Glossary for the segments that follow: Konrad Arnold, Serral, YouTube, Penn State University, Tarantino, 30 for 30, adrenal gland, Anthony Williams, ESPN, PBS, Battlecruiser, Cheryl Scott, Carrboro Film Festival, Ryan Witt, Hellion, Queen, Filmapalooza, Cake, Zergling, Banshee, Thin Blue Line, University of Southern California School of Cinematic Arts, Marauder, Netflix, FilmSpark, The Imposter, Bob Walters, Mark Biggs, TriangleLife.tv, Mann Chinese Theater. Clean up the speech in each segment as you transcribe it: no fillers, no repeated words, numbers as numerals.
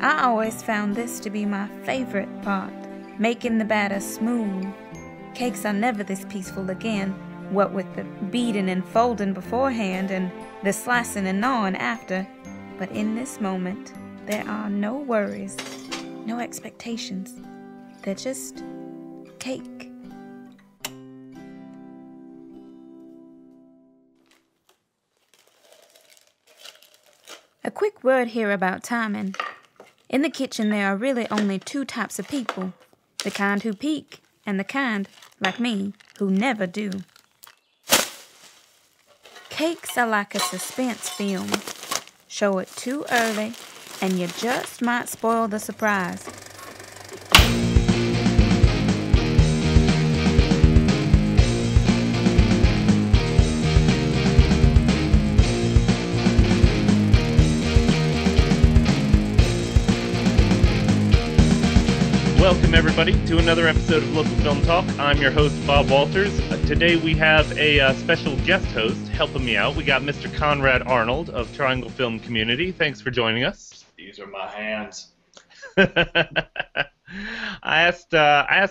I always found this to be my favorite part, making the batter smooth. Cakes are never this peaceful again, what with the beating and folding beforehand and the slicing and gnawing after. But in this moment, there are no worries, no expectations. They're just cake. A quick word here about timing. In the kitchen, there are really only two types of people, the kind who peek and the kind, like me, who never do. Cakes are like a suspense film. Show it too early, and you just might spoil the surprise. Welcome, everybody, to another episode of Local Film Talk. I'm your host, Bob Walters. Today we have a special guest host helping me out. We got Mr. Konrad Arnold of Triangle Film Community. Thanks for joining us. These are my hands. I asked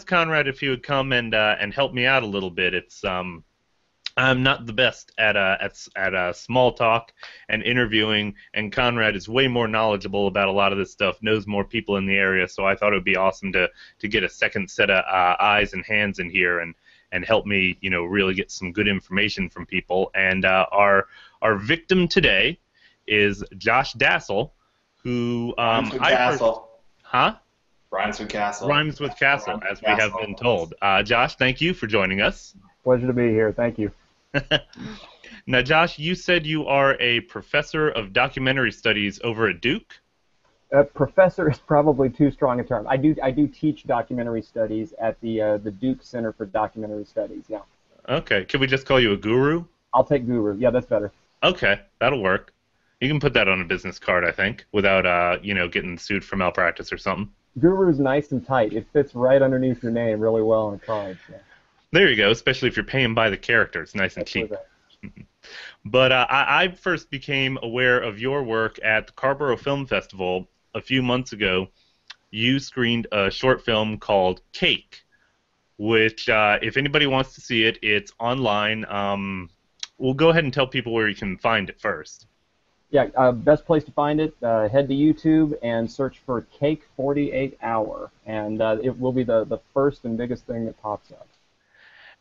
Konrad if he would come and help me out a little bit. It's I'm not the best at small talk and interviewing, and Konrad is way more knowledgeable about a lot of this stuff, knows more people in the area, so I thought it would be awesome to get a second set of eyes and hands in here and help me, you know, really get some good information from people. And our victim today is Josh Dasal, who Rhymes with Castle, as we have been told. Josh, thank you for joining us. Pleasure to be here. Thank you. Now, Josh, you said you are a professor of documentary studies over at Duke? Professor is probably too strong a term. I do teach documentary studies at the Duke Center for Documentary Studies, yeah. Okay. Can we just call you a guru? I'll take guru. Yeah, that's better. Okay. That'll work. You can put that on a business card, I think, without you know, getting sued for malpractice or something. Guru's nice and tight. It fits right underneath your name really well on a card, so. There you go, especially if you're paying by the character. It's nice and cheap. But I first became aware of your work at the Carrboro Film Festival a few months ago. You screened a short film called Cake, which if anybody wants to see it, it's online. We'll go ahead and tell people where you can find it first. Yeah, best place to find it, head to YouTube and search for Cake 48 Hour, and it will be the first and biggest thing that pops up.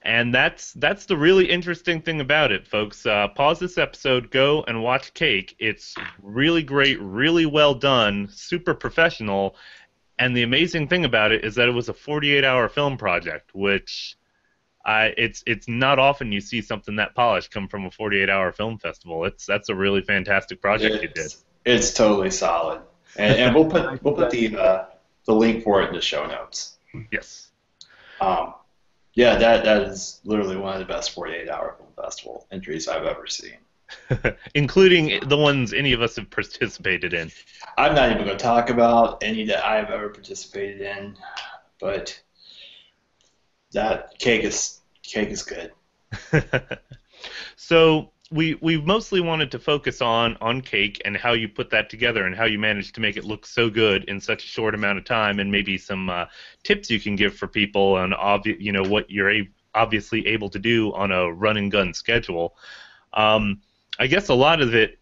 And that's the really interesting thing about it, folks. Pause this episode, go and watch Cake. It's really great, really well done, super professional. And the amazing thing about it is that it was a 48-hour film project, which it's not often you see something that polished come from a 48-hour film festival. That's a really fantastic project you did. It's totally solid, and we'll put the link for it in the show notes. Yes. Yeah, that is literally one of the best 48-hour film festival entries I've ever seen. Including the ones any of us have participated in. I'm not even going to talk about any that I've ever participated in, but that Cake is good. So we mostly wanted to focus on Cake and how you put that together and how you managed to make it look so good in such a short amount of time, and maybe some tips you can give for people on you know, what you're obviously able to do on a run-and-gun schedule. I guess a lot of it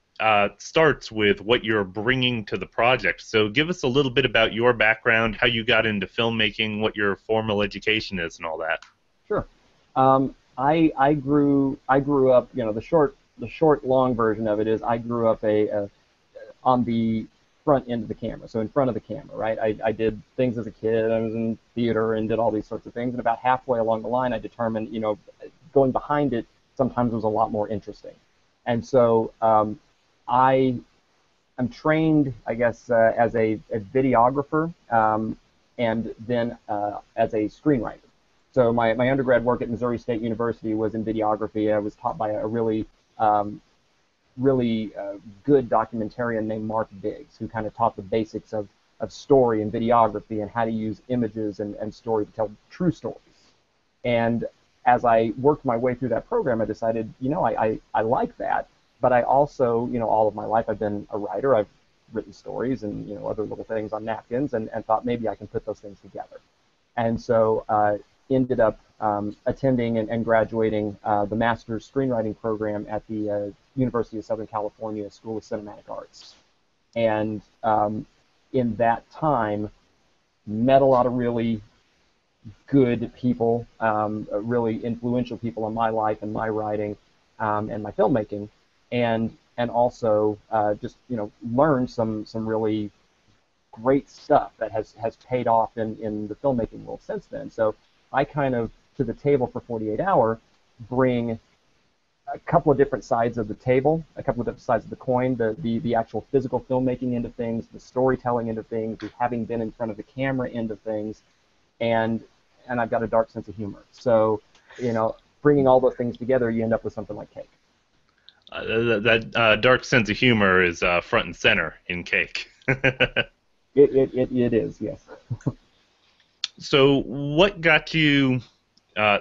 starts with what you're bringing to the project. So give us a little bit about your background, how you got into filmmaking, what your formal education is, and all that. Sure. I grew up, you know, the short long version of it is I grew up on the front end of the camera, so in front of the camera, right? I did things as a kid. I was in theater and did all these sorts of things, and about halfway along the line I determined, you know, going behind it sometimes was a lot more interesting. And so I am trained, I guess, as a videographer and then as a screenwriter. So my undergrad work at Missouri State University was in videography. I was taught by a really, really good documentarian named Mark Biggs, who kind of taught the basics of story and videography and how to use images and story to tell true stories. And as I worked my way through that program, I decided, you know, I like that, But I also, all of my life I've been a writer. I've written stories and, other little things on napkins, and thought maybe I can put those things together. And so ended up attending and graduating the master's screenwriting program at the University of Southern California School of Cinematic Arts. And in that time, met a lot of really good people, really influential people in my life and my writing and my filmmaking, and also just learned some really great stuff that has paid off in the filmmaking world since then. So I kind of, to the table for 48 Hour, bring a couple of different sides of the table, a couple of different sides of the coin, the actual physical filmmaking end of things, the storytelling end of things, the having been in front of the camera end of things, and I've got a dark sense of humor. So, bringing all those things together, you end up with something like Cake. That dark sense of humor is front and center in Cake. It is, yes. So what got you,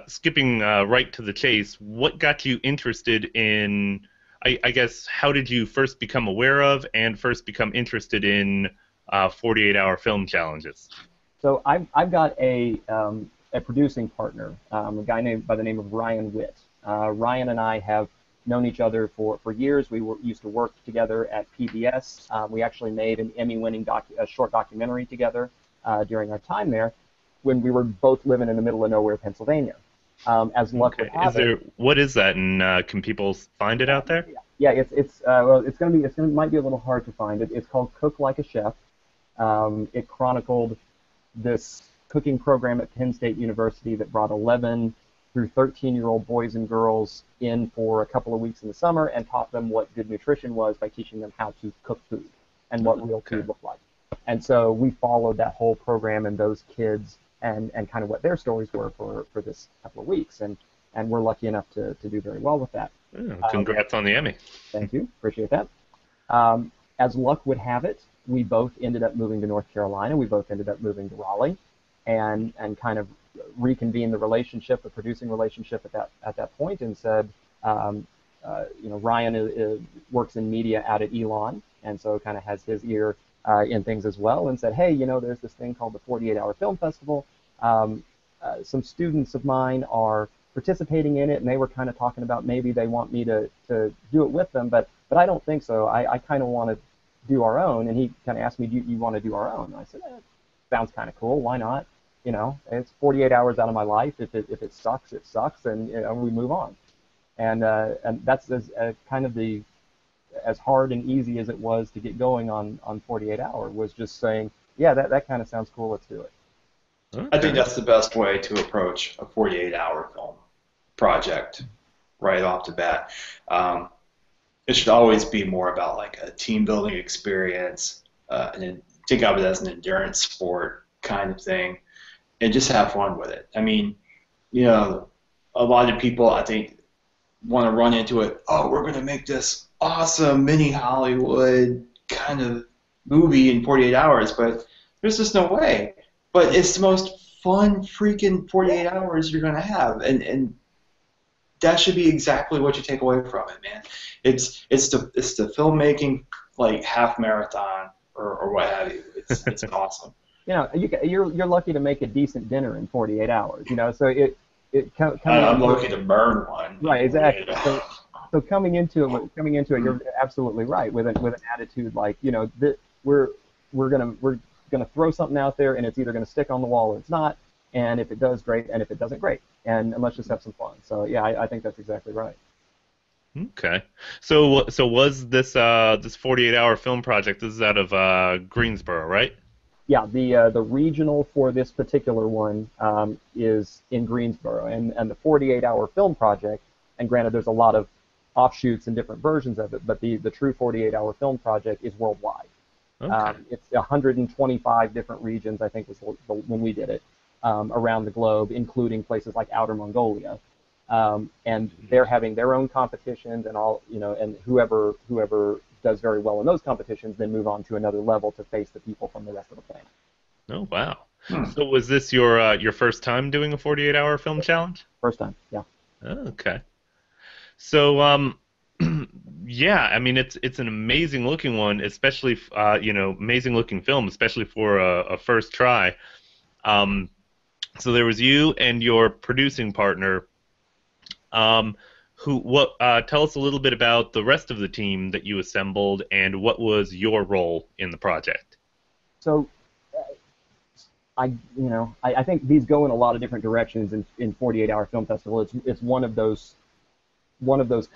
skipping right to the chase, what got you interested in, I guess, how did you first become aware of and first become interested in 48-hour film challenges? So I've got a producing partner, a guy by the name of Ryan Witt. Ryan and I have known each other for years. We used to work together at PBS. We actually made an Emmy-winning short documentary together during our time there, when we were both living in the middle of nowhere, Pennsylvania. As luck would have it. What is that, and can people find it out there? Yeah, it might be a little hard to find. It's called Cook Like a Chef. It chronicled this cooking program at Penn State University that brought 11 through 13-year-old boys and girls in for a couple of weeks in the summer and taught them what good nutrition was by teaching them how to cook food and what real food looked like. And so we followed that whole program and those kids and kind of what their stories were for this couple of weeks. And we're lucky enough to do very well with that. Yeah, congrats on the Emmy. Thank you. Appreciate that. As luck would have it, we both ended up moving to North Carolina. We both ended up moving to Raleigh, and kind of reconvened the relationship, the producing relationship at that point, and said, Ryan works in media out at Elon, and so kind of has his ear in things as well, and said, hey, there's this thing called the 48 Hour Film Festival. Some students of mine are participating in it, and they were kind of talking about maybe they want me to do it with them, but I don't think so. I kind of want to do our own, and he kind of asked me, do you want to do our own? And I said, sounds kind of cool, why not? It's 48 hours out of my life. If it sucks, it sucks, and we move on. And that's kind of as hard and easy as it was to get going on 48 Hour, was just saying, yeah, that kind of sounds cool, let's do it. I think that's the best way to approach a 48-hour film project right off the bat. It should always be more about like a team-building experience, and think of it as an endurance sport kind of thing, and just have fun with it. I mean, a lot of people, I think, want to run into it, oh, we're going to make this awesome mini Hollywood kind of movie in 48 hours, but there's just no way. But it's the most fun freaking 48 hours you're going to have, and that should be exactly what you take away from it, man. It's the filmmaking, like, half marathon or what have you. It's awesome. You're lucky to make a decent dinner in 48 hours. So it comes. I'm lucky to burn one. Right, exactly. So coming into it, you're absolutely right with an attitude like we're gonna throw something out there, and it's either gonna stick on the wall or it's not. And if it does, great. And if it doesn't, great. And let's just have some fun. So yeah, I think that's exactly right. Okay. So was this 48-hour film project? This is out of Greensboro, right? Yeah. The regional for this particular one is in Greensboro, and the 48-hour film project. And granted, there's a lot of offshoots and different versions of it, but the true 48-hour film project is worldwide. Okay. It's 125 different regions, I think, was when we did it. Around the globe, including places like Outer Mongolia, and they're having their own competitions, and all and whoever does very well in those competitions, then move on to another level to face the people from the rest of the planet. Oh wow! So was this your first time doing a 48-hour film challenge? First time, yeah. Okay. So Yeah, I mean it's an amazing looking one, especially amazing looking film, especially for a first try. So there was you and your producing partner. Tell us a little bit about the rest of the team that you assembled, and what was your role in the project? So, I think these go in a lot of different directions in 48 Hour Film Festival. It's one of those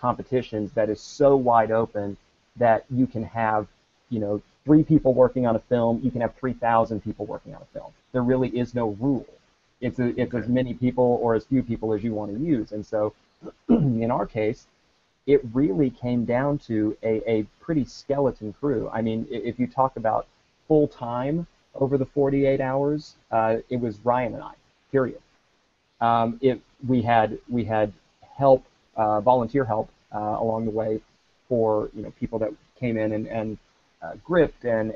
competitions that is so wide open that you can have, 3 people working on a film, you can have 3,000 people working on a film. There really is no rule. It's as many people or as few people as you want to use. And so in our case, it really came down to a pretty skeleton crew. I mean, if you talk about full-time over the 48 hours, it was Ryan and I, period. We had help, volunteer help along the way for, people that came in and gripped and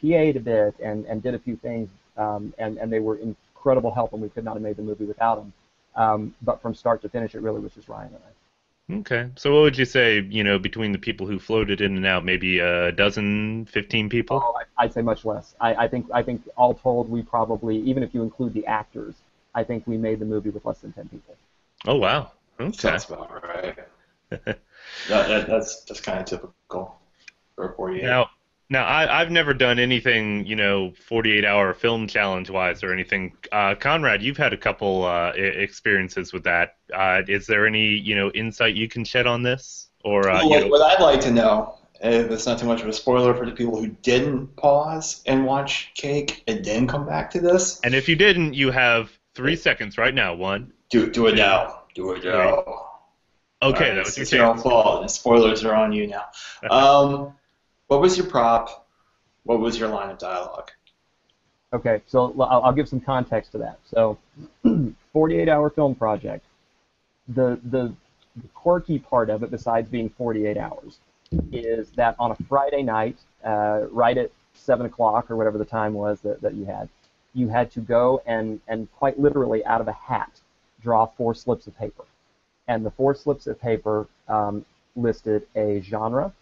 PA'd a bit and did a few things, and they were incredible help, and we could not have made the movie without them. But from start to finish, it really was just Ryan and I. Okay. So what would you say, between the people who floated in and out, maybe a dozen, 15 people? Oh, I'd say much less. I think all told, we probably, even if you include the actors, I think we made the movie with less than 10 people. Oh, wow. Okay. Sounds about right. that's kind of typical for 48. Now, I've never done anything, 48-hour film challenge-wise or anything. Konrad, you've had a couple experiences with that. Is there any, insight you can shed on this? Or what I'd like to know, if it's not too much of a spoiler for the people who didn't pause and watch Cake and then come back to this. And if you didn't, you have 3 seconds right now. One. Do it now. Do it now. Okay, that was your chance. It's your own fault. The spoilers are on you now. What was your prop? What was your line of dialogue? Okay, so I'll give some context to that. So, 48 Hour Film Project. The quirky part of it, besides being 48 hours, is that on a Friday night, right at 7 o'clock or whatever the time was that you had to go and quite literally out of a hat draw 4 slips of paper. And the 4 slips of paper listed a genre.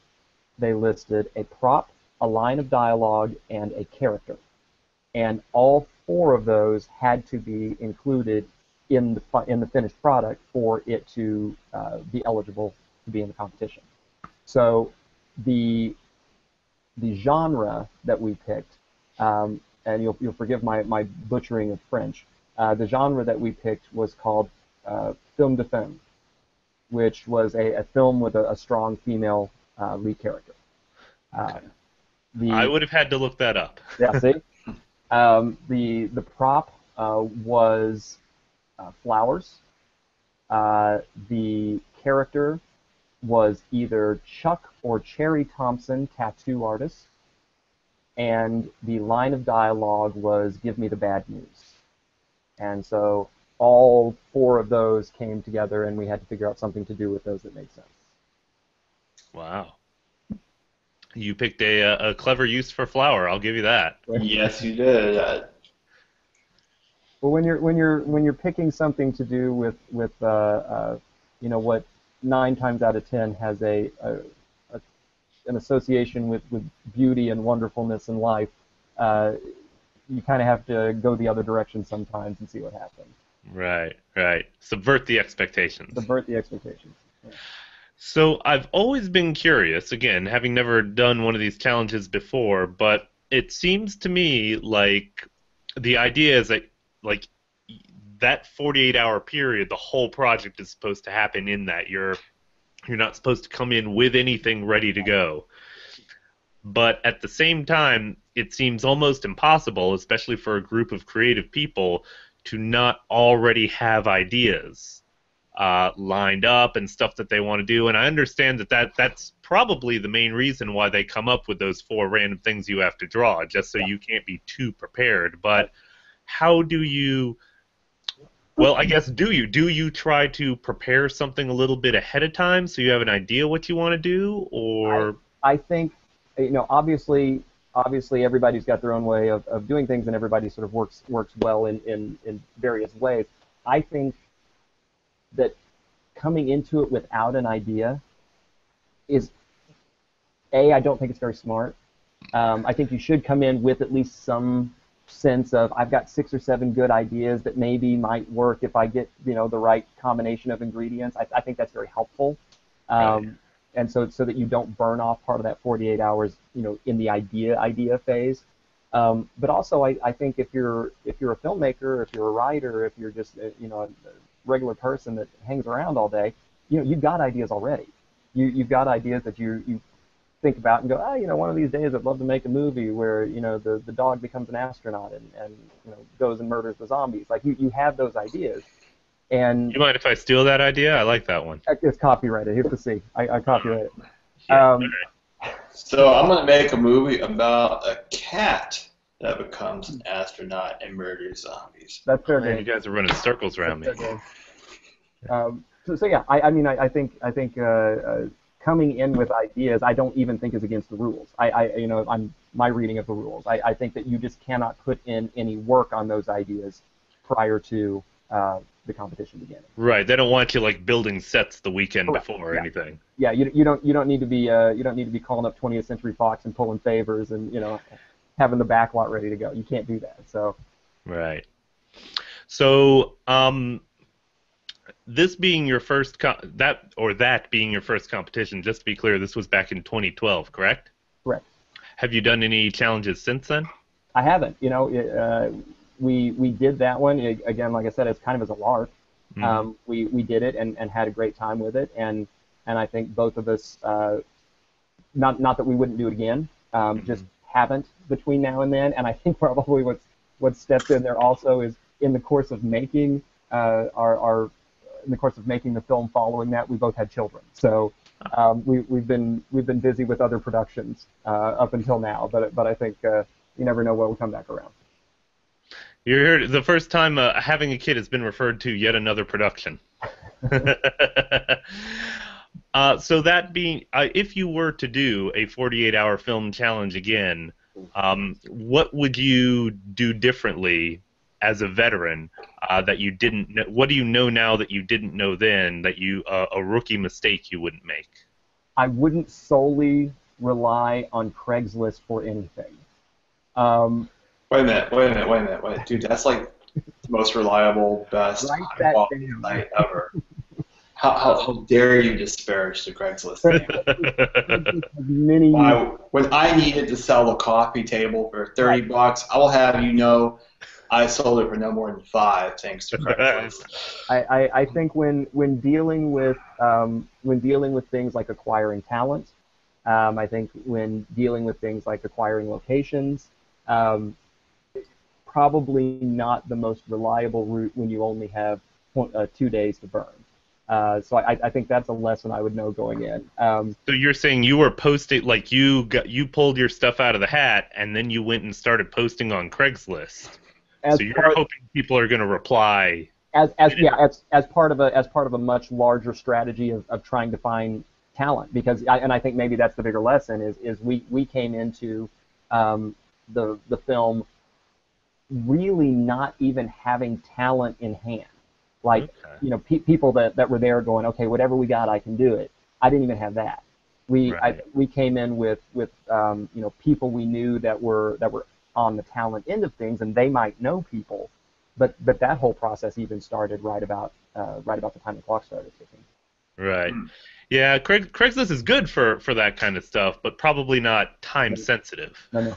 They listed a prop, a line of dialogue, and a character. And all 4 of those had to be included in the finished product for it to be eligible to be in the competition. So the genre that we picked, and you'll forgive my butchering of French, the genre that we picked was called film de femme, which was a film with a strong female lead character. I would have had to look that up. Yeah, see? The prop was flowers. The character was either Chuck or Cherry Thompson, tattoo artist. And the line of dialogue was, "Give me the bad news." And so all 4 of those came together, and we had to figure out something to do with those that made sense. Wow. You picked a clever use for flour. I'll give you that. Yes, you did. Well, when you're picking something to do with what 9 times out of 10 has an association with beauty and wonderfulness in life, you kind of have to go the other direction sometimes and see what happens. Right. Subvert the expectations. Yeah. So I've always been curious, again, having never done one of these challenges before, but it seems to me like the idea is that that 48-hour period, the whole project is supposed to happen in that. You're not supposed to come in with anything ready to go. But at the same time, it seems almost impossible, especially for a group of creative people, to not already have ideas lined up and stuff that they want to do, and I understand that's probably the main reason why they come up with those 4 random things you have to draw, just so you can't be too prepared. But how do you? Well, I guess do you try to prepare something a little bit ahead of time so you have an idea what you want to do, or? I think obviously everybody's got their own way of doing things, and everybody sort of works well in various ways. I think that coming into it without an idea is A, I don't think it's very smart. I think you should come in with at least some sense of, I've got 6 or 7 good ideas that maybe might work if I get, you know, the right combination of ingredients. I think that's very helpful. And so that you don't burn off part of that 48 hours, you know, in the idea phase. But also, I think if you're a filmmaker, if you're a writer, if you're just a regular person that hangs around all day, you know, you've got ideas already. You've got ideas that you think about and go, oh, you know, one of these days I'd love to make a movie where, you know, the dog becomes an astronaut and you know, goes and murders the zombies. Like you have those ideas. And you mind if I steal that idea? I like that one. It's copyrighted. Here's the C. I copyright it. Yeah, okay. So I'm going to make a movie about a cat that becomes an astronaut and murders zombies. That's fair game. You guys are running circles around me. So yeah, I think coming in with ideas, I don't even think is against the rules. I'm my reading of the rules. I think that you just cannot put in any work on those ideas prior to the competition beginning. Right. They don't want you like building sets the weekend before or anything. Yeah. You don't need to be calling up 20th Century Fox and pulling favors and having the backlot ready to go. You can't do that. So. Right. So this being your first competition, just to be clear, this was back in 2012, correct? Correct. Have you done any challenges since then? I haven't. We did that one, again, like I said, it's kind of as a lark. Mm-hmm. We did it and had a great time with it, and I think both of us, not that we wouldn't do it again, mm-hmm. just haven't between now and then. And I think probably what's stepped in there also is in the course of making the film following that, we both had children. So we've been busy with other productions up until now, but I think you never know what will come back around. You're here the first time having a kid has been referred to yet another production. So that being, if you were to do a 48-hour film challenge again, what would you do differently as a veteran that you didn't know? What do you know now that you didn't know then that you a rookie mistake you wouldn't make? I wouldn't solely rely on Craigslist for anything. Wait a minute. Dude, that's like the most reliable, best site ever. How dare you disparage the Craigslist name? When I needed to sell a coffee table for $30, I will have you know I sold it for no more than $5 thanks to Craigslist. I think when dealing with things like acquiring talent, I think when dealing with things like acquiring locations, probably not the most reliable route when you only have 2 days to burn. So I think that's a lesson I would know going in. So you're saying you were posting, like you pulled your stuff out of the hat, and then you went and started posting on Craigslist. So you're hoping people are going to reply. As part of a much larger strategy of trying to find talent, because I think maybe that's the bigger lesson is we came into the film really not even having talent in hand. Like, okay. People that were there going, okay, whatever we got, I can do it. I didn't even have that. We came in with people we knew that were on the talent end of things, and they might know people, but that whole process even started right about the time the clock started ticking. Right. Yeah, Craigslist is good for that kind of stuff, but probably not time sensitive. No.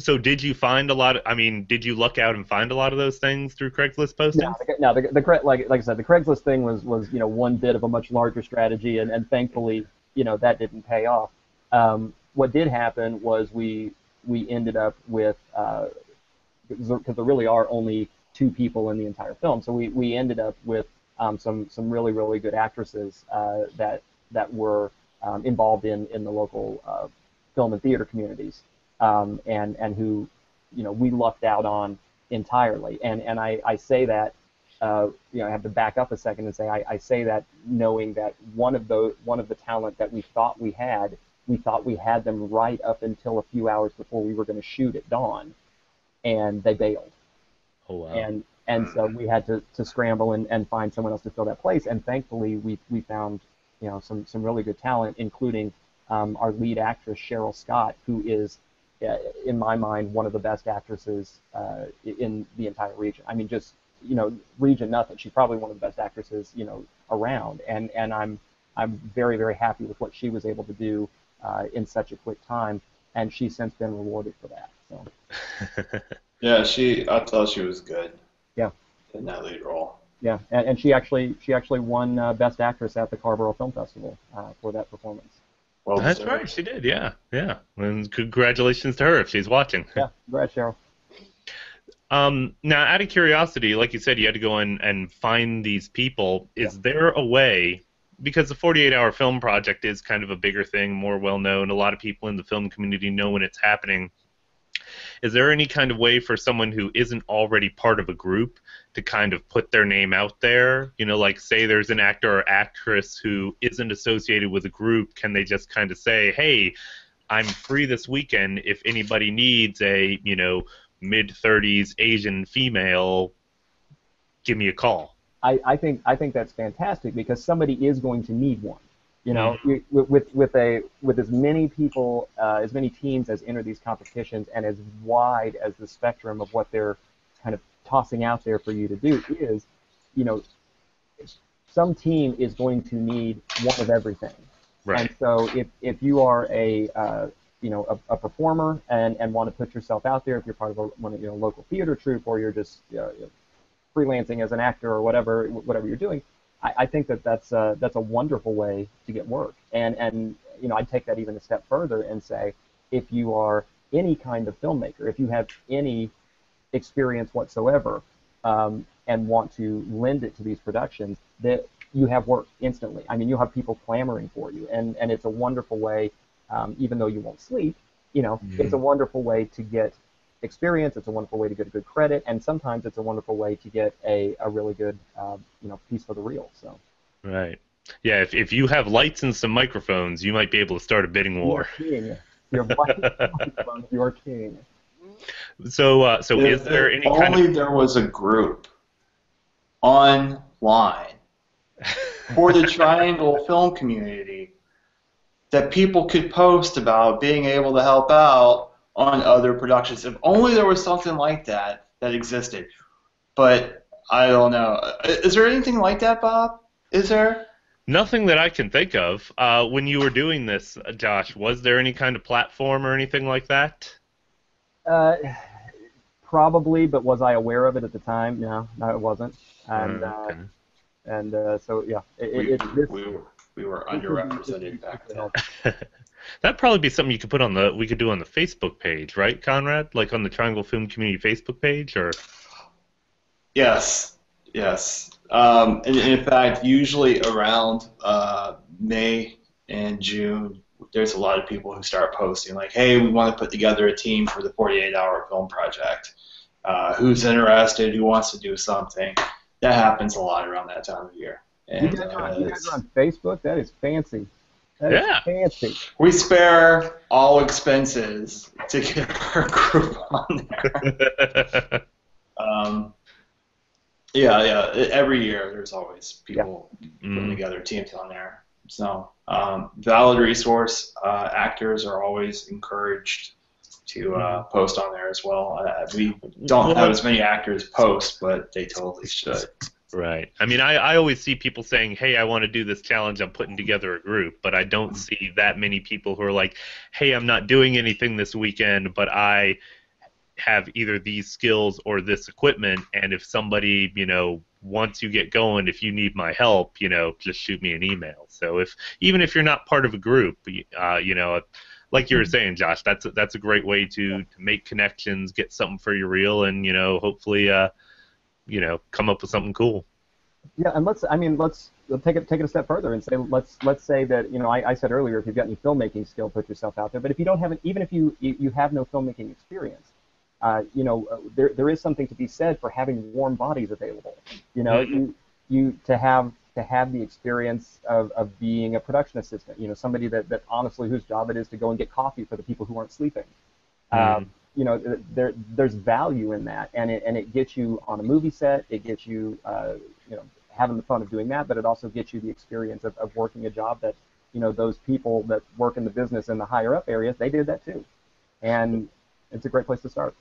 So did you find a lot? Did you luck out and find a lot of those things through Craigslist postings? No. Like I said, the Craigslist thing was one bit of a much larger strategy, and thankfully that didn't pay off. What did happen was we ended up with because there really are only 2 people in the entire film, so we ended up with some really, really good actresses that were involved in the local film and theater communities. And who, we lucked out on entirely. And I say that, I have to back up a second and say I say that knowing that one of the talent that we thought we had them right up until a few hours before we were going to shoot at dawn, and they bailed. Oh wow! And so we had to scramble and find someone else to fill that place. And thankfully we found some really good talent, including our lead actress, Cheryl Scott, who is, in my mind, one of the best actresses in the entire region. I mean, just, you know, region nothing. She's probably one of the best actresses, you know, around. And I'm very, very happy with what she was able to do in such a quick time. And she's since been rewarded for that. So. Yeah, I thought she was good. Yeah. In that lead role. Yeah, and she actually won Best Actress at the Carrboro Film Festival for that performance. Well, that's right, she did. Yeah, yeah. And congratulations to her if she's watching. Yeah, congrats, Cheryl. Now, out of curiosity, like you said, you had to go in and find these people. Is there a way? Because the 48-hour film project is kind of a bigger thing, more well-known. A lot of people in the film community know when it's happening. Is there any kind of way for someone who isn't already part of a group to kind of put their name out there? You know, like, say there's an actor or actress who isn't associated with a group. Can they just kind of say, hey, I'm free this weekend if anybody needs a, you know, mid-30s Asian female, give me a call? I think that's fantastic because somebody is going to need one. You know, with as many people, as many teams as enter these competitions, and as wide as the spectrum of what they're kind of tossing out there for you to do is, you know, some team is going to need one of everything. Right. And so if you are a you know a performer and want to put yourself out there, if you're part of one of your local theater troupe or you're just freelancing as an actor or whatever you're doing. I think that's a wonderful way to get work, and you know I'd take that even a step further and say if you are any kind of filmmaker, if you have any experience whatsoever, and want to lend it to these productions, that you have work instantly. I mean, you'll have people clamoring for you, and it's a wonderful way, even though you won't sleep, you know, it's a wonderful way to get experience. It's a wonderful way to get a good credit, and sometimes it's a wonderful way to get a really good you know piece for the reel. So. Right. Yeah. If you have lights and some microphones, you might be able to start a bidding war. You're king. So if, is there any only kind of... there was a group online for the Triangle Film Community that people could post about being able to help out on other productions. If only there was something like that that existed. But I don't know. Is there anything like that, Bob? Is there? Nothing that I can think of. When you were doing this, Josh, was there any kind of platform or anything like that? Probably, but was I aware of it at the time? No, it wasn't. And okay. So, yeah. We were underrepresented back then. That'd probably be something you could put on the we could do on the Facebook page, right, Konrad? Like on the Triangle Film Community Facebook page, or? Yes, yes. And in fact, usually around May and June, there's a lot of people who start posting like, "Hey, we want to put together a team for the 48-hour film project. Who's interested? Who wants to do something?" That happens a lot around that time of year. And, you guys are on Facebook? That is fancy. That is fancy. We spare all expenses to get our group on there. Every year there's always people putting together teams on there. So, valid resource. Actors are always encouraged to post on there as well. We don't have as many actors post, but they totally should. Right. I mean, I always see people saying, hey, I want to do this challenge. I'm putting together a group. But I don't see that many people who are like, hey, I'm not doing anything this weekend, but I have either these skills or this equipment. And if somebody, you know, once you get going, if you need my help, you know, just shoot me an email. So even if you're not part of a group, you know, like you were saying, Josh, that's a great way to make connections, get something for your reel, and, you know, hopefully you know, come up with something cool. Yeah, and let's take it a step further and say let's say that, you know, I said earlier, if you've got any filmmaking skill, put yourself out there. But if you don't have even if you have no filmmaking experience, you know, there is something to be said for having warm bodies available. You know, you to have the experience of being a production assistant. You know, somebody that honestly whose job it is to go and get coffee for the people who aren't sleeping. You know, there's value in that, and it gets you on a movie set. It gets you, you know, having the fun of doing that, but it also gets you the experience of working a job that, you know, those people that work in the business in the higher up areas, they did that too. And it's a great place to start.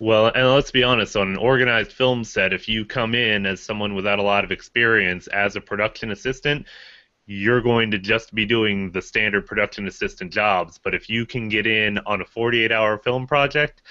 Well, and let's be honest, on an organized film set, if you come in as someone without a lot of experience as a production assistant, you're going to just be doing the standard production assistant jobs. But if you can get in on a 48-hour film project,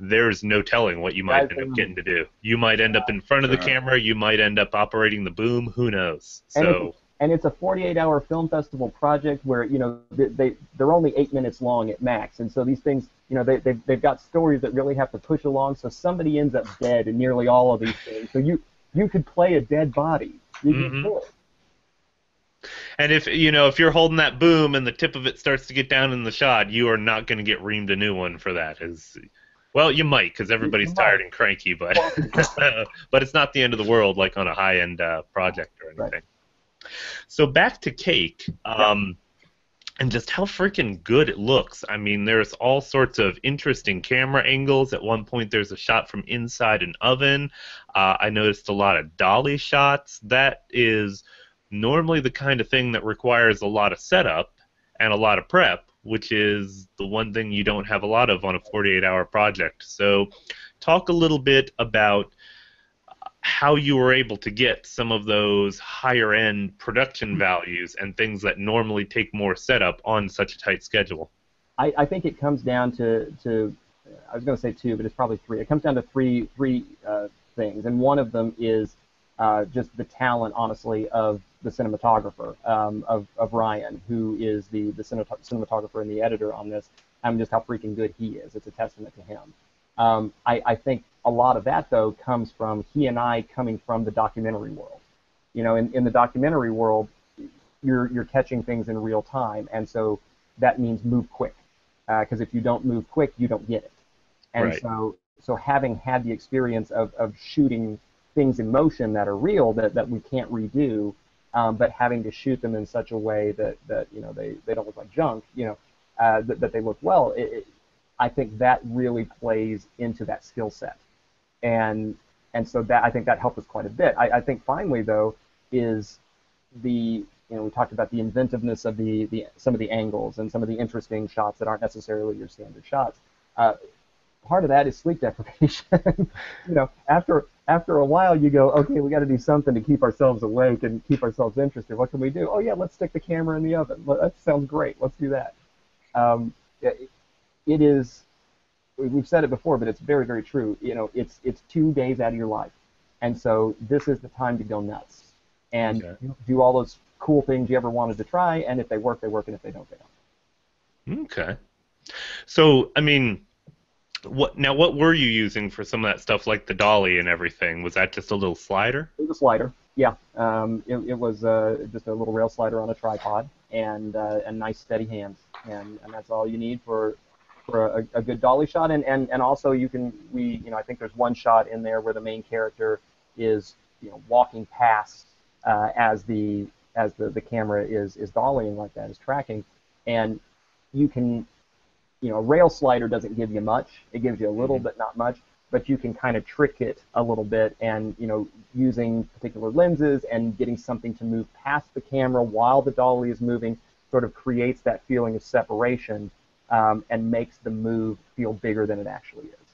there's no telling what you might end up getting to do. You might end up in front of the camera. You might end up operating the boom. Who knows? So. And it's a 48-hour film festival project where, you know, they're only 8 minutes long at max. And so these things, you know, they've got stories that really have to push along. So somebody ends up dead in nearly all of these things. So you could play a dead body. You could do it. And if, you know, if you're holding that boom and the tip of it starts to get down in the shot, you are not going to get reamed a new one for that. Well, you might, because everybody's tired and cranky, but but it's not the end of the world like on a high-end project or anything. Right. So back to Cake, and just how freaking good it looks. I mean, there's all sorts of interesting camera angles. At one point, there's a shot from inside an oven. I noticed a lot of dolly shots. That is normally the kind of thing that requires a lot of setup and a lot of prep, which is the one thing you don't have a lot of on a 48-hour project. So talk a little bit about how you were able to get some of those higher-end production values and things that normally take more setup on such a tight schedule. I think it comes down to I was going to say two, but it's probably three. It comes down to three things, and one of them is just the talent, honestly, of the cinematographer, of Ryan, who is the cinematographer and the editor on this. Just how freaking good he is. It's a testament to him. I think a lot of that, though, comes from he and I coming from the documentary world. You know, in the documentary world, you're catching things in real time, and so that means move quick. Because if you don't move quick, you don't get it. And right. so having had the experience of shooting things in motion that are real that we can't redo, but having to shoot them in such a way that you know they don't look like junk, you know, that they look well. I think that really plays into that skill set, and so that I think that helped us quite a bit. I think finally though is we talked about the inventiveness of the some of the angles and some of the interesting shots that aren't necessarily your standard shots. Part of that is sleep deprivation. You know, after a while you go, okay, we got to do something to keep ourselves awake and keep ourselves interested. What can we do? Oh yeah, let's stick the camera in the oven. That sounds great. Let's do that. It is, we've said it before, but it's very, very true. You know, it's 2 days out of your life, and so this is the time to go nuts and do all those cool things you ever wanted to try. And if they work, they work, and if they don't, they don't. Okay. So, I mean, what were you using for some of that stuff, like the dolly and everything? Was that just a little slider? It was a slider. Yeah. It was just a little rail slider on a tripod and nice steady hands, and that's all you need for a good dolly shot, and also I think there's one shot in there where the main character is, you know, walking past as the camera is dollying like that, is tracking, and you can, you know, a rail slider doesn't give you much. It gives you a little but not much, but you can kind of trick it a little bit, and, you know, using particular lenses and getting something to move past the camera while the dolly is moving sort of creates that feeling of separation. And makes the move feel bigger than it actually is.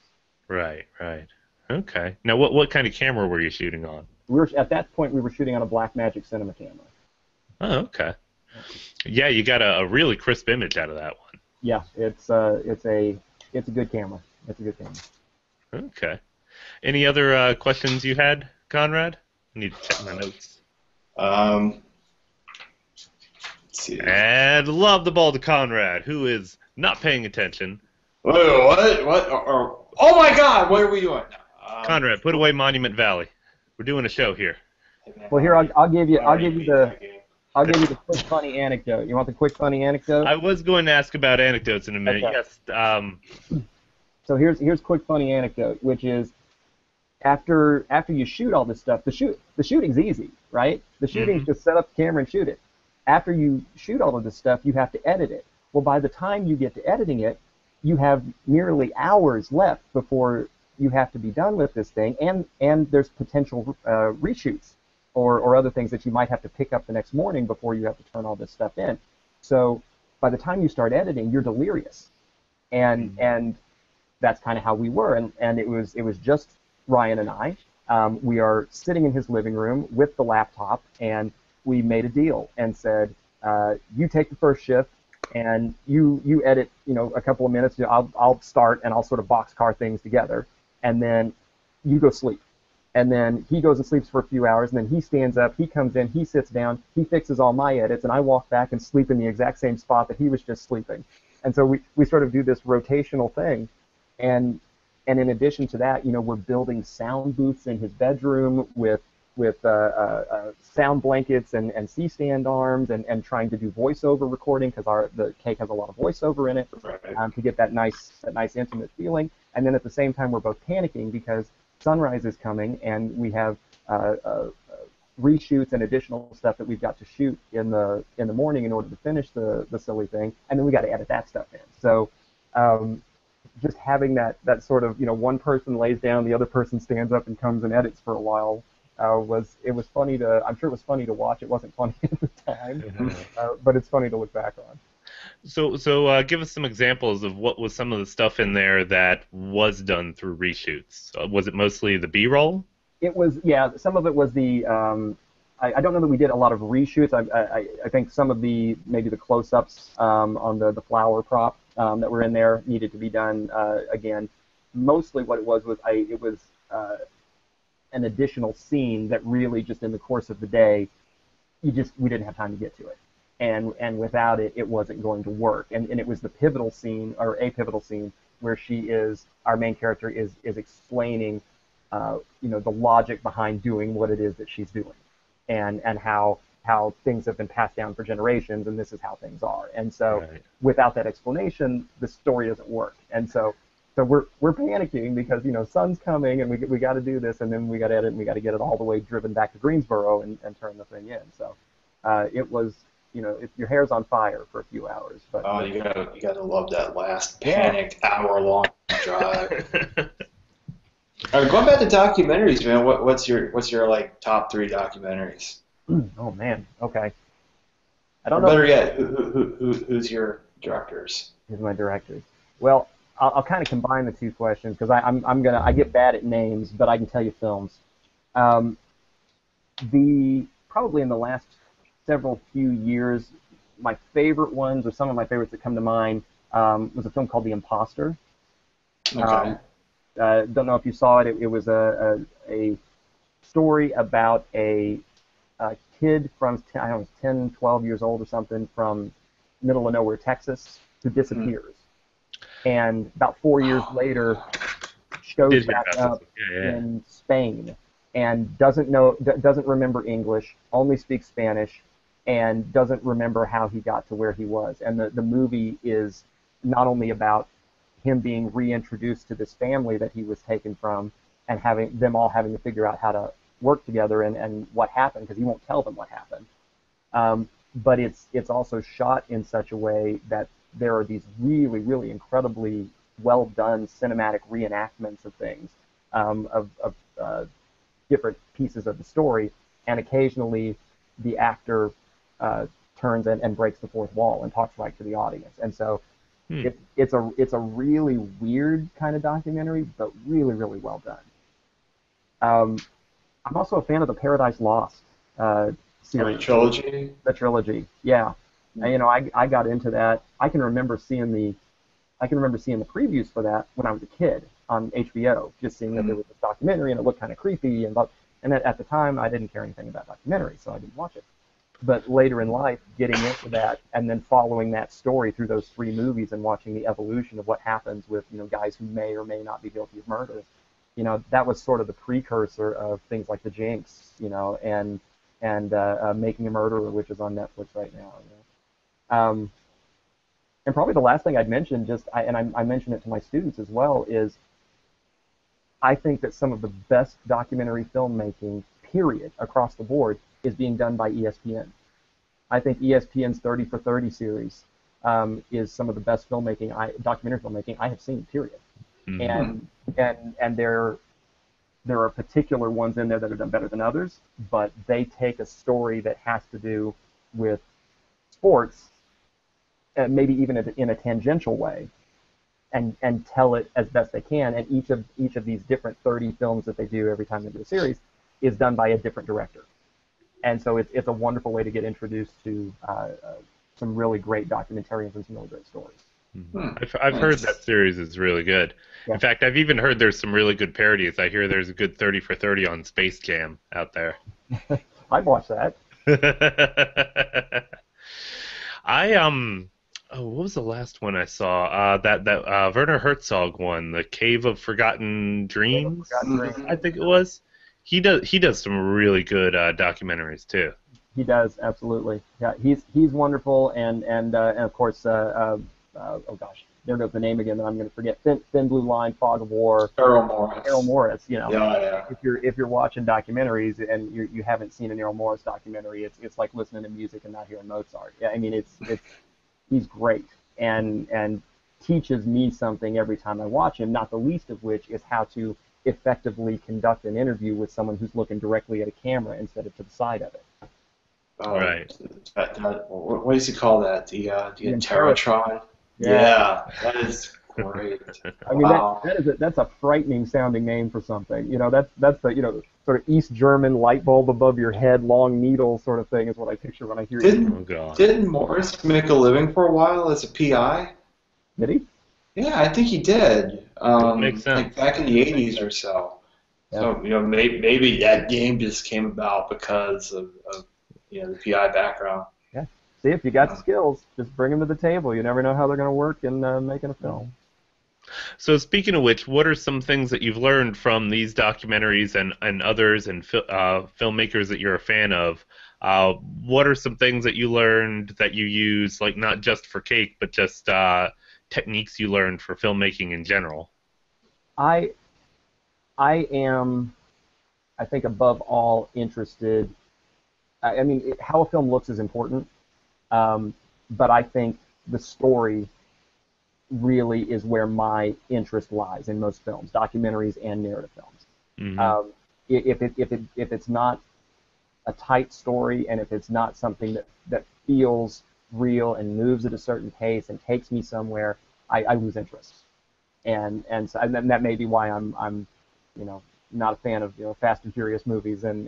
Right, right. Okay. Now, what kind of camera were you shooting on? At that point, we were shooting on a Blackmagic Cinema camera. Oh, okay. Yeah, you got a really crisp image out of that one. Yeah, it's a good camera. It's a good camera. Okay. Any other questions you had, Konrad? I need to check my notes. Let's see. And lob the ball to Konrad, who is not paying attention. Whoa, what? What? Oh my God! What are we doing? Konrad, put away Monument Valley. We're doing a show here. Well, here I'll give you the quick funny anecdote. You want the quick funny anecdote? I was going to ask about anecdotes in a minute. Okay. Yes. So here's quick funny anecdote, which is after you shoot all this stuff, the shooting's easy, right? The shooting's just set up the camera and shoot it. After you shoot all of this stuff, you have to edit it. Well, by the time you get to editing it, you have nearly hours left before you have to be done with this thing, and there's potential reshoots or other things that you might have to pick up the next morning before you have to turn all this stuff in. So by the time you start editing, you're delirious. And and that's kind of how we were. And it was just Ryan and I. We are sitting in his living room with the laptop, and we made a deal and said, you take the first shift, and you edit, a couple of minutes. I'll start, and I'll sort of boxcar things together, and then you go sleep. And then he goes and sleeps for a few hours, and then he stands up, he comes in, he sits down, he fixes all my edits, and I walk back and sleep in the exact same spot that he was just sleeping. And so we sort of do this rotational thing, and in addition to that, we're building sound booths in his bedroom with sound blankets and C-stand arms and trying to do voiceover recording because the Cake has a lot of voiceover in it to get that nice intimate feeling. And then at the same time, we're both panicking because sunrise is coming, and we have reshoots and additional stuff that we've got to shoot in the morning in order to finish the silly thing, and then we got to edit that stuff in. So just having that sort of one person lays down, the other person stands up and comes and edits for a while was funny to watch. It wasn't funny at the time, but it's funny to look back on. So give us some examples of what was some of the stuff in there that was done through reshoots. Was it mostly the B-roll? It was, yeah. Some of it was the. I don't know that we did a lot of reshoots. I think some of maybe the close-ups on the flower prop that were in there needed to be done again. Mostly, what it was an additional scene that really just in the course of the day, we didn't have time to get to it. And without it, it wasn't going to work. And it was the pivotal scene, or a pivotal scene, where our main character is explaining, the logic behind doing what it is that she's doing, and how things have been passed down for generations, and this is how things are. And so, without that explanation, the story doesn't work. And so we're panicking because sun's coming, and we got to do this, and then we got to edit, and we got to get it all the way driven back to Greensboro and turn the thing in. So, it was. If your hair's on fire for a few hours. But oh, you gotta love that last panicked hour-long drive. All right, going back to documentaries, man. What's your like top three documentaries? Oh man, okay. I don't know. Better yet, who's your directors? Who's my directors? Well, I'll kind of combine the two questions because I get bad at names, but I can tell you films. Probably in the last several few years, my favorite ones, or some of my favorites that come to mind, was a film called The Imposter. Okay. Don't know if you saw it. It was a story about a kid from, I don't know, 10, 12 years old or something, from middle of nowhere, Texas, who disappears. And about 4 years later, shows back up in Spain, and doesn't remember English, only speaks Spanish, and doesn't remember how he got to where he was. And the movie is not only about him being reintroduced to this family that he was taken from and having to figure out how to work together and what happened, because he won't tell them what happened. But it's also shot in such a way that there are these really, really incredibly well-done cinematic reenactments of things, of different pieces of the story, and occasionally the actor turns and breaks the fourth wall and talks right to the audience. And so it's a really weird kind of documentary, but really, really well done. I'm also a fan of the Paradise Lost series. The trilogy, yeah. And, I got into that. I can remember seeing the previews for that when I was a kid on HBO, just seeing that there was this documentary and it looked kind of creepy, and at the time I didn't care anything about documentaries, so I didn't watch it. But later in life, getting into that and then following that story through those three movies and watching the evolution of what happens with guys who may or may not be guilty of murder, that was sort of the precursor of things like The Jinx, and Making a Murderer, which is on Netflix right now. And probably the last thing I'd mention, I mention it to my students as well, is I think that some of the best documentary filmmaking, period, across the board, is being done by ESPN. I think ESPN's 30 for 30 series is some of the best documentary filmmaking I have seen, period. And there are particular ones in there that are done better than others, but they take a story that has to do with sports maybe even in a tangential way, and tell it as best they can. And each of these different 30 films that they do every time they do a series is done by a different director. And so it's a wonderful way to get introduced to some really great documentarians and some really great stories. Mm-hmm. I've heard that series is really good. Yeah. In fact, I've even heard there's some really good parodies. I hear there's a good 30 for 30 on Space Jam out there. I'd watch that. What was the last one I saw? That Werner Herzog one, The Cave of Forgotten Dreams. I think it was. He does some really good documentaries too. He does, absolutely. Yeah, he's wonderful, and of course. Oh gosh, there goes the name again that I'm going to forget. Thin Blue Line, Fog of War. Errol Morris. Errol Morris. You know, yeah. If you're watching documentaries and you haven't seen an Errol Morris documentary, it's like listening to music and not hearing Mozart. Yeah, I mean it's he's great and teaches me something every time I watch him. Not the least of which is how to effectively conduct an interview with someone who's looking directly at a camera instead of to the side of it. Right. What does he call that? The Interrotron. Yeah, that is great. I mean, wow. that's a frightening sounding name for something. You know, that's the sort of East German light bulb above your head, long needle sort of thing is what I picture when I hear. Didn't Morris make a living for a while as a PI? Did he? Yeah, I think he did. Makes sense. Like back in the 80s or so. Yeah. So maybe that game just came about because of the PI background. See, if you got the skills, just bring them to the table. You never know how they're going to work in making a film. So speaking of which, what are some things that you've learned from these documentaries and others and filmmakers that you're a fan of? What are some things that you learned that you use, like not just for Cake, but just techniques you learned for filmmaking in general? I think, above all, interested. I mean, how a film looks is important. But I think the story really is where my interest lies in most films, documentaries and narrative films. Mm-hmm. If it's not a tight story and if it's not something that feels real and moves at a certain pace and takes me somewhere, I lose interest. And that may be why I'm not a fan of Fast and Furious movies and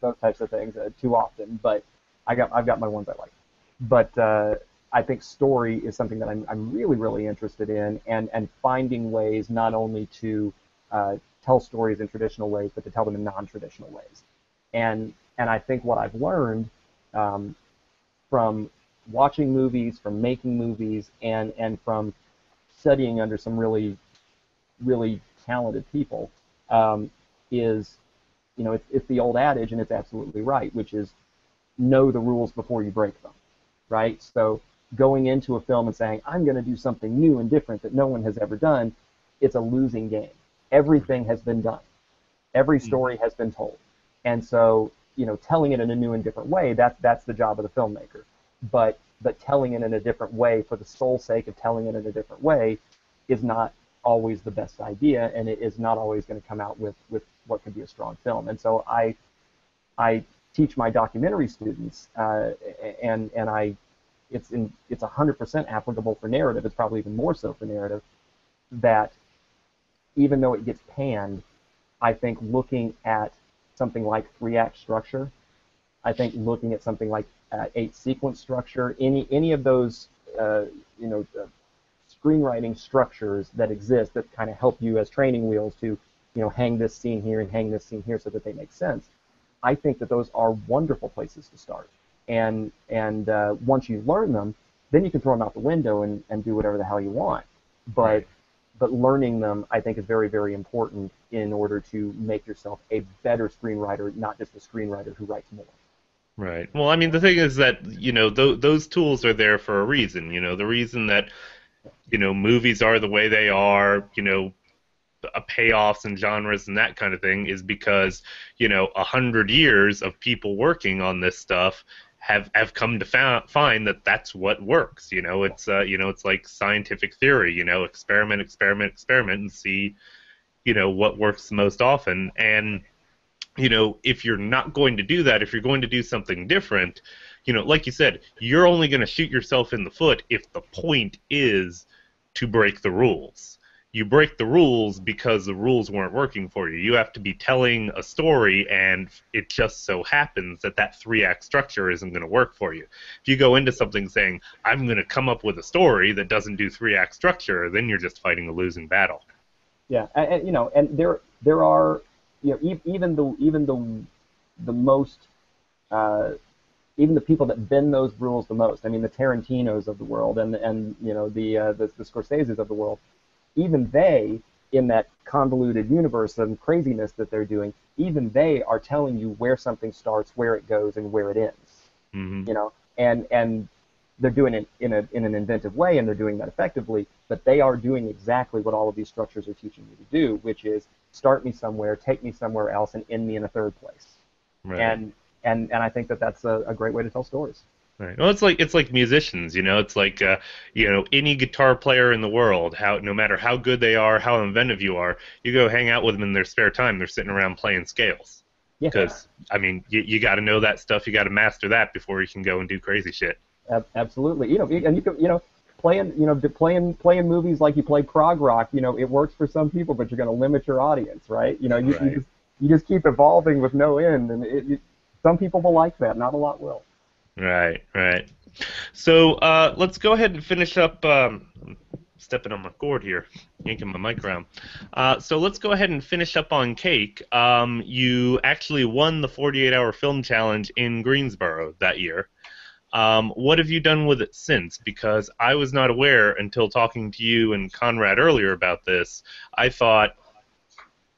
those types of things too often, but. I've got my ones I like, but I think story is something that I'm really, really interested in, and finding ways not only to tell stories in traditional ways, but to tell them in non-traditional ways, and I think what I've learned from watching movies, from making movies, and from studying under some really, really talented people is, it's the old adage, and it's absolutely right, which is. Know the rules before you break them, right? So going into a film and saying, I'm going to do something new and different that no one has ever done, it's a losing game. Everything has been done. Every story has been told. And so, telling it in a new and different way, that's the job of the filmmaker. But telling it in a different way for the sole sake of telling it in a different way is not always the best idea, and it is not always going to come out with what could be a strong film. And so I teach my documentary students, and it's 100% applicable for narrative. It's probably even more so for narrative. That even though it gets panned, I think looking at something like 3-act structure, I think looking at something like 8-sequence structure, any of those screenwriting structures that exist that kind of help you as training wheels to hang this scene here and hang this scene here so that they make sense. I think that those are wonderful places to start, and once you learn them, then you can throw them out the window and do whatever the hell you want. But learning them, I think, is very, very important in order to make yourself a better screenwriter, not just a screenwriter who writes more. Right. Well, I mean, the thing is that those tools are there for a reason. The reason that movies are the way they are. Payoffs and genres and that kind of thing is because 100 years of people working on this stuff have come to find that that's what works. It's like scientific theory. Experiment and see what works most often. And if you're not going to do that, if you're going to do something different, you know, like you said, you're only going to shoot yourself in the foot if the point is to break the rules. You break the rules because the rules weren't working for you. You have to be telling a story, and it just so happens that that three-act structure isn't going to work for you. If you go into something saying, I'm going to come up with a story that doesn't do three-act structure, then you're just fighting a losing battle. Yeah, and you know, and there are, you know, even the people that bend those rules the most. I mean, the Tarantinos of the world, and you know, the Scorseses of the world. Even they, in that convoluted universe and craziness that they're doing, even they are telling you where something starts, where it goes, and where it ends. Mm-hmm. You know, and they're doing it in an inventive way, and they're doing that effectively. But they are doing exactly what all of these structures are teaching you to do, which is start me somewhere, take me somewhere else, and end me in a third place. Right. And I think that that's a great way to tell stories. Right. Well, it's like musicians, you know. It's like you know, any guitar player in the world, no matter how good they are, how inventive you are, you go hang out with them in their spare time. They're sitting around playing scales. Yeah. Because I mean, you got to know that stuff. You got to master that before you can go and do crazy shit. Absolutely. You know, and you can, you know, playing movies like you play prog rock. You know, it works for some people, but you're going to limit your audience, right? You know, you just keep evolving with no end, and some people will like that. Not a lot will. Right, right. So let's go ahead and finish up. Stepping on my cord here, yanking my mic around. So let's go ahead and finish up on Cake. You actually won the 48 Hour Film Challenge in Greensboro that year. What have you done with it since? Because I was not aware until talking to you and Konrad earlier about this. I thought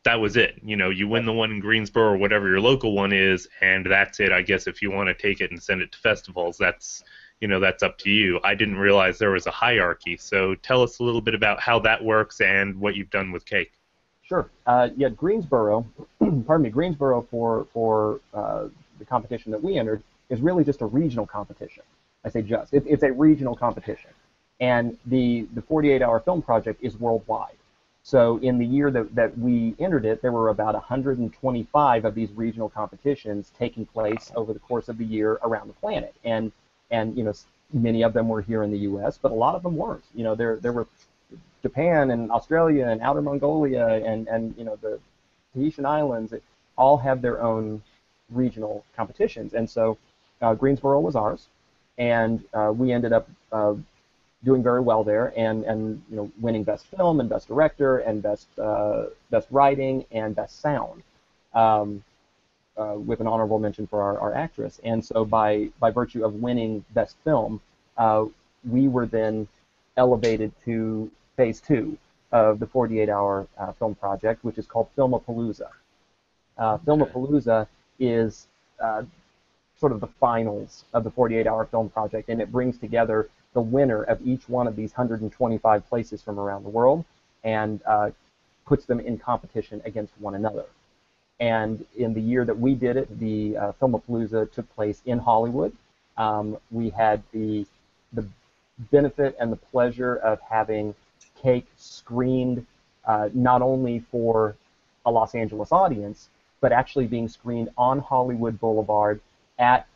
that was it. You know, you win the one in Greensboro or whatever your local one is, and that's it. I guess if you want to take it and send it to festivals, that's, you know, that's up to you. I didn't realize there was a hierarchy. So tell us a little bit about how that works and what you've done with Cake. Sure. Yeah, Greensboro. Pardon me. Greensboro for the competition that we entered is really just a regional competition. I say just. It's a regional competition, and the 48 Hour Film Project is worldwide. So in the year that we entered it, there were about 125 of these regional competitions taking place over the course of the year around the planet, and you know, many of them were here in the U.S., but a lot of them weren't. You know, there were Japan and Australia and Outer Mongolia and you know, the Tahitian Islands, all have their own regional competitions, and so Greensboro was ours, and we ended up doing very well there, and you know, winning best film and best director and best writing and best sound, with an honorable mention for our actress. And so by virtue of winning best film, we were then elevated to phase two of the 48-hour film project, which is called Filmapalooza. Filmapalooza is sort of the finals of the 48-hour film project, and it brings together the winner of each one of these 125 places from around the world, and puts them in competition against one another. And in the year that we did it, the Filmapalooza took place in Hollywood. We had the benefit and the pleasure of having Cake screened not only for a Los Angeles audience, but actually being screened on Hollywood Boulevard at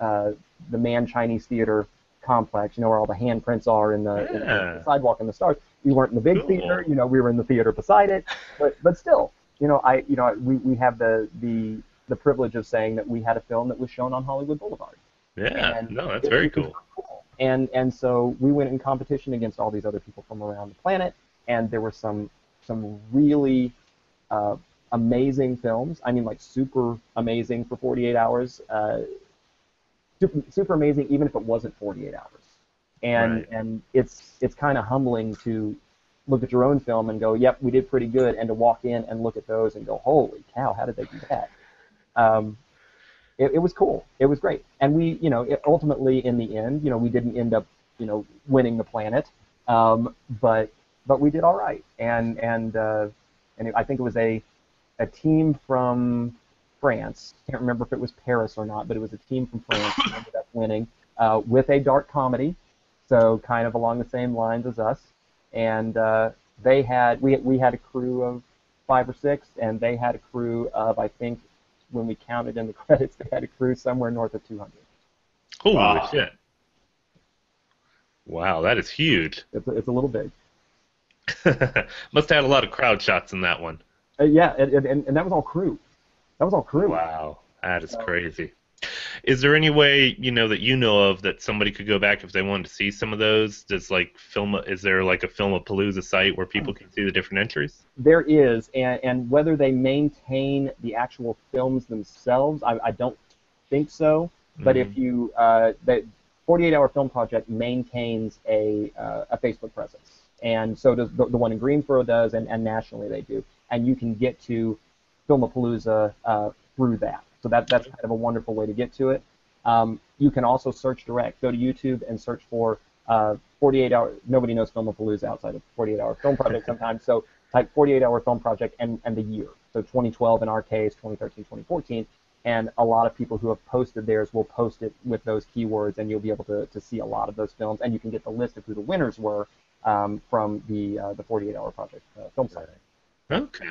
the Mann Chinese Theater complex, you know, where all the handprints are in the sidewalk and the stars. We weren't in the big theater, you know, we were in the theater beside it, but still, you know, we have the privilege of saying that we had a film that was shown on Hollywood Boulevard. Yeah, and no, that's very cool. And so we went in competition against all these other people from around the planet, and there were some really amazing films. I mean, like, super amazing for 48 hours. Super amazing, even if it wasn't 48 hours, and it's kind of humbling to look at your own film and go, yep, we did pretty good, and to walk in and look at those and go, holy cow, how did they do that? It was cool, it was great, and we, you know, ultimately in the end, you know, we didn't end up, you know, winning the planet, but we did all right, and I think it was a team from France. Can't remember if it was Paris or not, but it was a team from France who ended up winning with a dark comedy, so kind of along the same lines as us. And we had a crew of 5 or 6, and they had a crew of, I think, when we counted in the credits, they had a crew somewhere north of 200. Holy shit. Wow, that is huge. It's a little big. Must have had a lot of crowd shots in that one. Yeah, and that was all crew. That was all crew. Wow, that is crazy. Is there any way that you know of that somebody could go back if they wanted to see some of those? Does is there like a Filmapalooza site where people can see the different entries? There is, and whether they maintain the actual films themselves, I don't think so. But if you, the 48 Hour Film Project maintains a Facebook presence, and so does the one in Greensboro does, and nationally they do, and you can get to Filmapalooza through that. So that's kind of a wonderful way to get to it. You can also search direct. Go to YouTube and search for 48 Hour. Nobody knows Filmapalooza outside of 48 Hour Film Project sometimes. So type 48 Hour Film Project and the year. So 2012 in our case, 2013, 2014. And a lot of people who have posted theirs will post it with those keywords, and you'll be able to see a lot of those films. And you can get the list of who the winners were from the 48 Hour Project film site. Okay.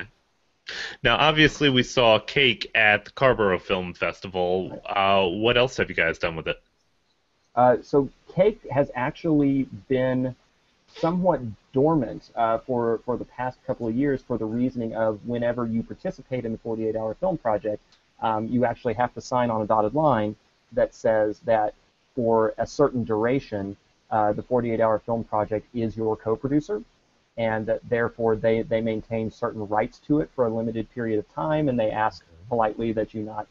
Now, obviously, we saw Cake at the Carrboro Film Festival. What else have you guys done with it? So Cake has actually been somewhat dormant for the past couple of years for the reasoning of whenever you participate in the 48 Hour Film Project, you actually have to sign on a dotted line that says that for a certain duration, the 48 Hour Film Project is your co-producer, and that therefore they maintain certain rights to it for a limited period of time, and they ask politely that you not,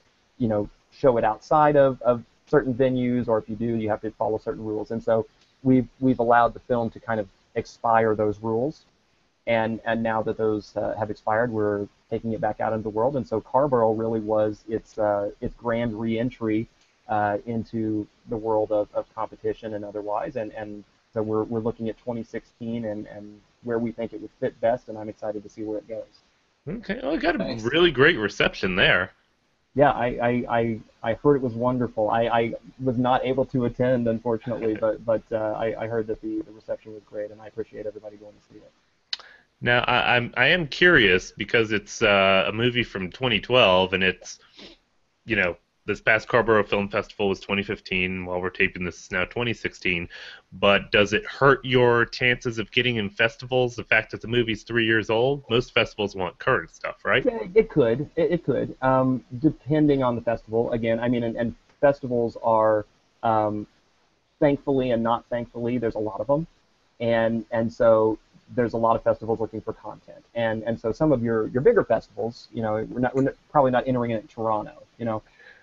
show it outside of certain venues, or if you do, you have to follow certain rules. And so we've allowed the film to kind of expire those rules, and now that those have expired, we're taking it back out into the world. And so Carrboro really was its grand re-entry into the world of competition and otherwise, and so we're looking at 2016 and where we think it would fit best, and I'm excited to see where it goes. Okay, well, it got a really great reception there. Yeah, I heard it was wonderful. I was not able to attend, unfortunately, but I heard that the reception was great, and I appreciate everybody going to see it. Now, I am curious, because it's a movie from 2012, and it's, this past Carrboro Film Festival was 2015. While we're taping this, it's now 2016. But does it hurt your chances of getting in festivals, the fact that the movie's 3 years old? Most festivals want current stuff, right? Yeah, it could. It could, depending on the festival. Again, I mean, and festivals are, thankfully and not thankfully, there's a lot of them. And so there's a lot of festivals looking for content. And so some of your bigger festivals, we're probably not entering it in Toronto,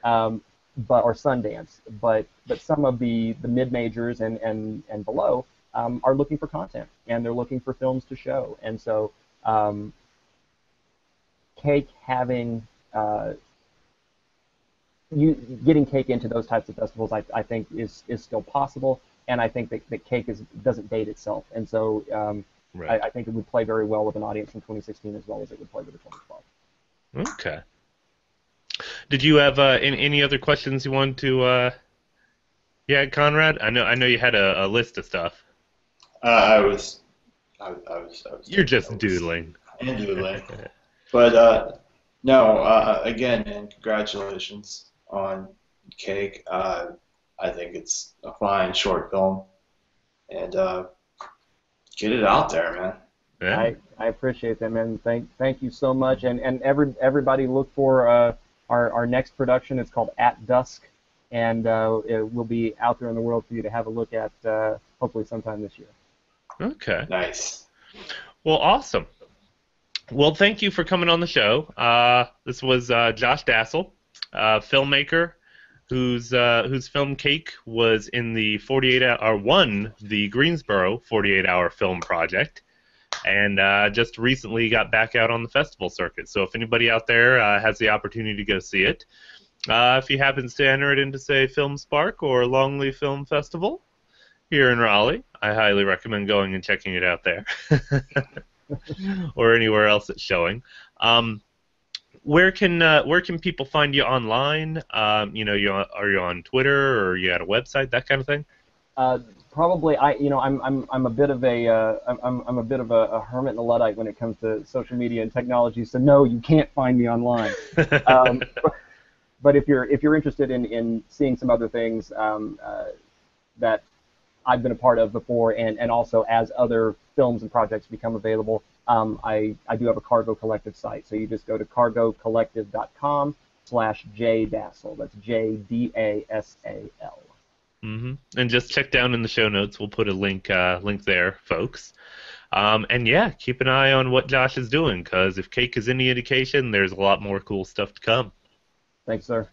or Sundance, but some of the mid-majors and below are looking for content, and they're looking for films to show, and so Cake having getting Cake into those types of festivals, I think is still possible, and I think that Cake doesn't date itself, and so I think it would play very well with an audience from 2016 as well as it would play with the 2012. Okay. Did you have any other questions you wanted to? Yeah, Konrad. I know you had a list of stuff. I was. You're just doodling. I'm doodling. But no. Again, and congratulations on Cake. I think it's a fine short film, and get it out there, man. Yeah. I appreciate that, man. Thank you so much, and everybody look for. Our next production is called At Dusk, and it will be out there in the world for you to have a look at, hopefully sometime this year. Okay. Nice. Well, awesome. Well, thank you for coming on the show. This was Josh Dasal, filmmaker whose film Cake was in the 48 hour, won the Greensboro 48 Hour Film Project. And just recently got back out on the festival circuit. So if anybody out there has the opportunity to go see it, if he happens to enter it into, say, FilmSpark or Longley Film Festival here in Raleigh, I highly recommend going and checking it out there or anywhere else it's showing. Where can people find you online? Are you on Twitter, or you got a website, that kind of thing? Probably, I'm a bit of a I'm a bit of a hermit and a Luddite when it comes to social media and technology. So no, you can't find me online. But if you're interested in seeing some other things that I've been a part of before, and also as other films and projects become available, I do have a Cargo Collective site. So you just go to cargocollective.com/jdasal. That's JDASAL. Mm-hmm. And just check down in the show notes. We'll put a link there, folks. And yeah, keep an eye on what Josh is doing, because if Cake is any indication, there's a lot more cool stuff to come. Thanks, sir.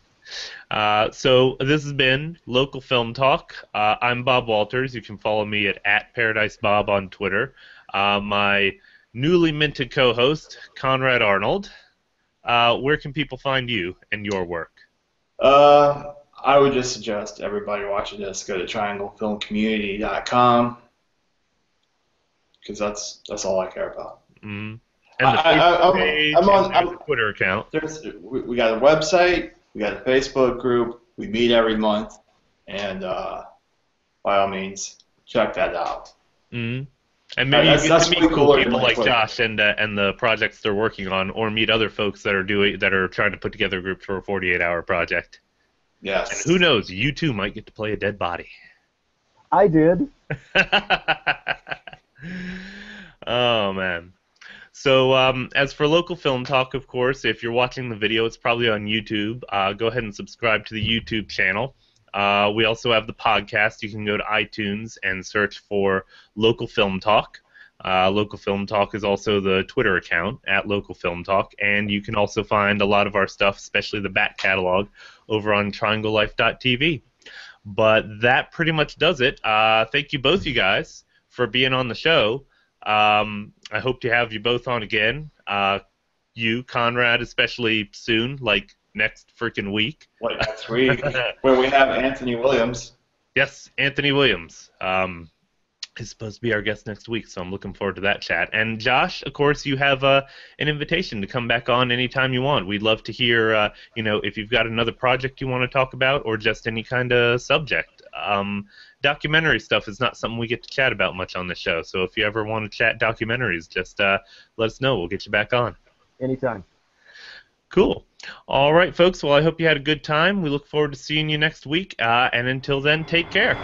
So this has been Local Film Talk. I'm Bob Walters. You can follow me at @ParadiseBob on Twitter. My newly minted co-host, Konrad Arnold. Where can people find you and your work? I would just suggest everybody watching this go to trianglefilmcommunity.com, because that's all I care about. Mm-hmm. And the Facebook page, I'm on the Twitter account. We got a website. We got a Facebook group. We meet every month, and by all means, check that out. Mm-hmm. And maybe you get to meet cool people like Josh and the projects they're working on, or meet other folks that are trying to put together groups for a 48-hour project. Yes. And who knows? You too might get to play a dead body. I did. Oh man. So as for Local Film Talk, of course, if you're watching the video, it's probably on YouTube. Go ahead and subscribe to the YouTube channel. We also have the podcast. You can go to iTunes and search for Local Film Talk. Local Film Talk is also the Twitter account, @LocalFilmTalk. And you can also find a lot of our stuff, especially the back catalog, over on TriangleLife.tv. But that pretty much does it. Thank you both, you guys, for being on the show. I hope to have you both on again. You, Konrad, especially soon, like next freaking week. Like next week, where we have Anthony Williams. Yes, Anthony Williams. He's supposed to be our guest next week, so I'm looking forward to that chat. And Josh, of course, you have an invitation to come back on anytime you want. We'd love to hear, if you've got another project you want to talk about, or just any kind of subject. Documentary stuff is not something we get to chat about much on the show, so if you ever want to chat documentaries, just let us know. We'll get you back on. Anytime. Cool. All right, folks. Well, I hope you had a good time. We look forward to seeing you next week, and until then, take care.